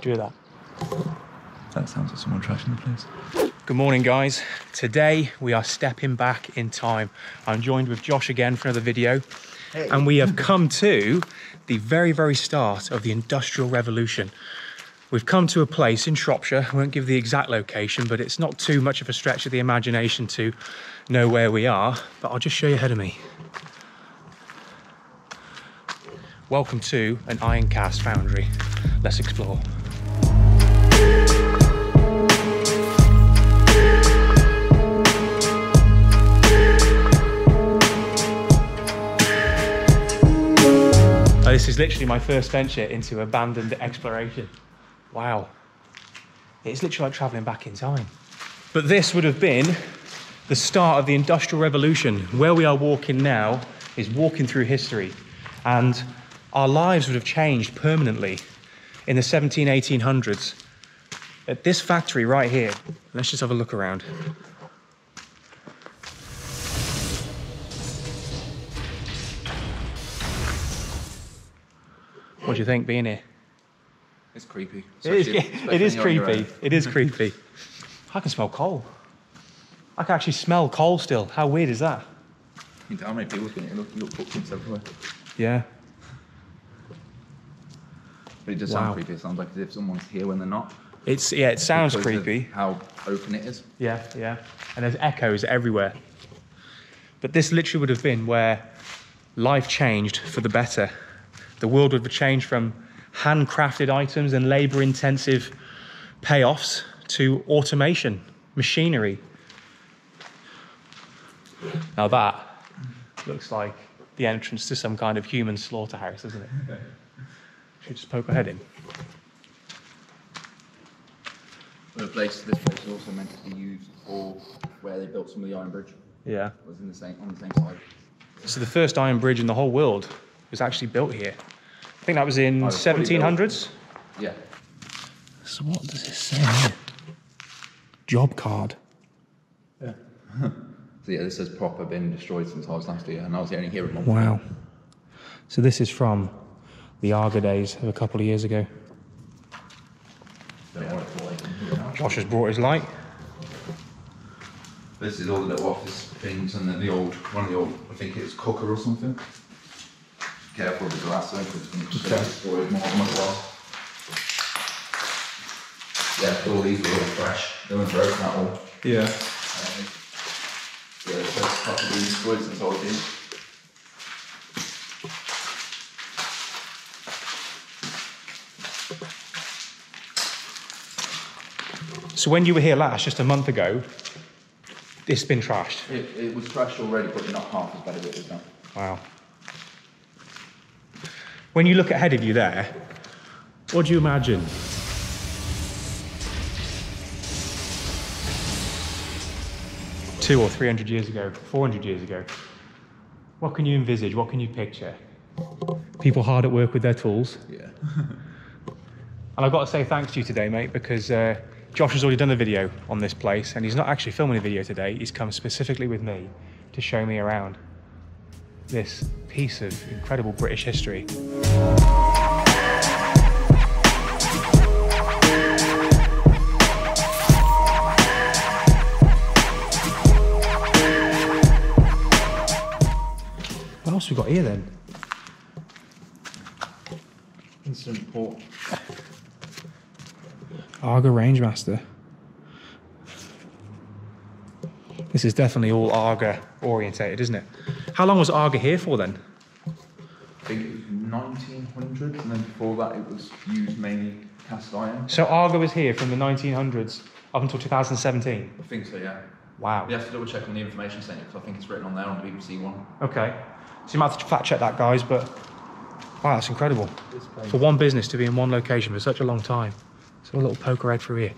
Did you hear that? That sounds like someone trashing the place. Good morning, guys. Today we are stepping back in time. I'm joined with Josh again for another video. Hey. And we have come to the very, very start of the Industrial Revolution. We've come to a place in Shropshire. I won't give the exact location, but it's not too much of a stretch of the imagination to know where we are, but I'll just show you ahead of me. Welcome to an iron cast foundry. Let's explore. Oh, this is literally my first venture into abandoned exploration. Wow. It's literally like traveling back in time. But this would have been the start of the Industrial Revolution. Where we are walking now is walking through history, and our lives would have changed permanently in the 1800s. At this factory right here, let's just have a look around. What do you think being here? It's creepy. It is creepy. I can smell coal. I can actually smell coal still. How weird is that? How many people's been here? Look, you've got footprints everywhere. Yeah. But it does sound creepy. It sounds like as if someone's here when they're not. It sounds creepy. How open it is. Yeah, yeah. And there's echoes everywhere. But this literally would have been where life changed for the better. The world would have changed from handcrafted items and labour-intensive payoffs to automation, machinery. Now that looks like the entrance to some kind of human slaughterhouse, doesn't it? Should we just poke our head in? This place was also meant to be used for where they built some of the Iron Bridge. Yeah. It was in the same, on the same side. So the first Iron Bridge in the whole world was actually built here. I think that was in 1700s. Yeah. So what does this say here? Job card. Yeah. So yeah, this has proper been destroyed since I was last year, and I was the only here at one. Wow. So this is from the AGA days of a couple of years ago. Josh has brought his light. This is all the little office things, and then the old, one of the old, I think it's cooker or something. Careful with the glass though, because it's going to destroy more than otherwise. Yeah, all these were all fresh. They weren't broken at all. Yeah. Yeah, the first couple of these were since I was in. So when you were here last, just a month ago, it's been trashed? It was trashed already, but not half as bad as it was done. Wow. When you look ahead of you there, what do you imagine? Two or 300 years ago, 400 years ago. What can you envisage? What can you picture? People hard at work with their tools. Yeah. And I've got to say thanks to you today, mate, because Josh has already done a video on this place, and he's not actually filming a video today. He's come specifically with me to show me around this piece of incredible British history. What else have we got here then? Instant port. AGA Rangemaster. This is definitely all AGA orientated, isn't it? How long was AGA here for then? I think it was 1900s, and then before that it was used mainly cast iron. So AGA was here from the 1900s up until 2017? I think so, yeah. Wow. You have to double check on the information centre because I think it's written on there on the BBC One. Okay. So you might have to fact check that, guys, but wow, that's incredible. For one business to be in one location for such a long time. So a little poker head through here.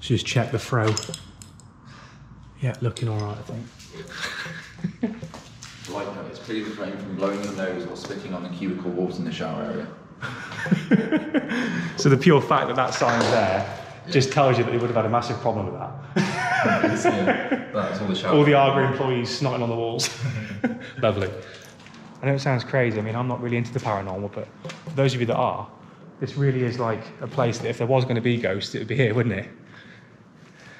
So just check the throw. Yeah, looking all right, I think. Light note is please refrain from blowing your nose or spitting on the cubicle walls in the shower area. So the pure fact that that sign's there just tells you that they would have had a massive problem with that. Yeah, that's all the shower. All the AGA employees snotting on the walls. Lovely. I know it sounds crazy. I mean, I'm not really into the paranormal, but for those of you that are, this really is like a place that if there was going to be ghosts, it would be here, wouldn't it?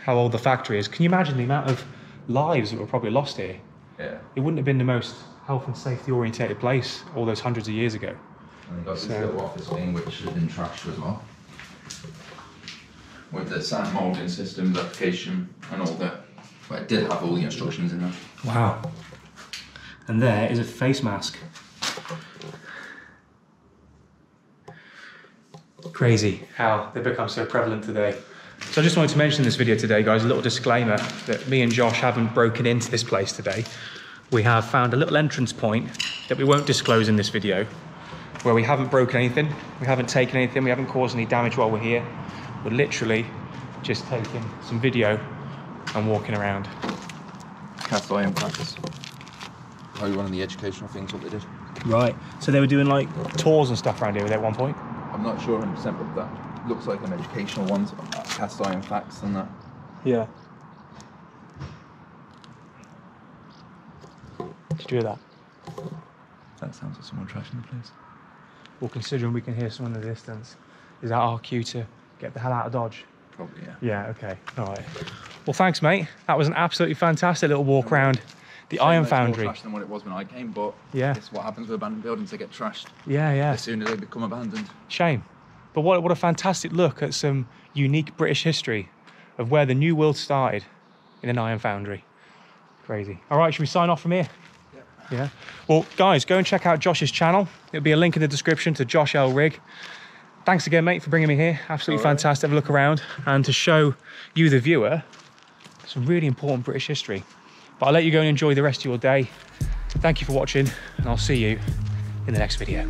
How old the factory is. Can you imagine the amount of lives that were probably lost here? Yeah. It wouldn't have been the most health and safety orientated place all those hundreds of years ago. And they've got this little office thing which has been trashed as well, with the sand moulding systems application and all that. But it did have all the instructions in there. Wow. And there is a face mask. Crazy how they become so prevalent today. So I just wanted to mention in this video today, guys, a little disclaimer that me and Josh haven't broken into this place today. We have found a little entrance point that we won't disclose in this video, where we haven't broken anything, we haven't taken anything, we haven't caused any damage while we're here. We're literally just taking some video and walking around. Castaway and practice. Probably one of the educational things what they did. Right, so they were doing like tours and stuff around here at one point? I'm not sure 100%, but that looks like an educational one, so cast iron facts and that. Yeah. Did you hear that? That sounds like someone trashing the place. Well, considering we can hear someone in the distance, is that our cue to get the hell out of Dodge? Probably, yeah. Yeah, okay, all right. Well, thanks, mate. That was an absolutely fantastic little walk around the iron foundry. More trashed than what it was when I came, but yeah, it's what happens with abandoned buildings. They get trashed. Yeah, yeah. As soon as they become abandoned. Shame. But what a fantastic look at some unique British history of where the new world started in an iron foundry. Crazy. All right, should we sign off from here? Yep. Yeah. Well, guys, go and check out Josh's channel. There'll be a link in the description to Josh L. Rigg. Thanks again, mate, for bringing me here. Absolutely fantastic. Have a look around and to show you, the viewer, some really important British history. But I'll let you go and enjoy the rest of your day. Thank you for watching, and I'll see you in the next video.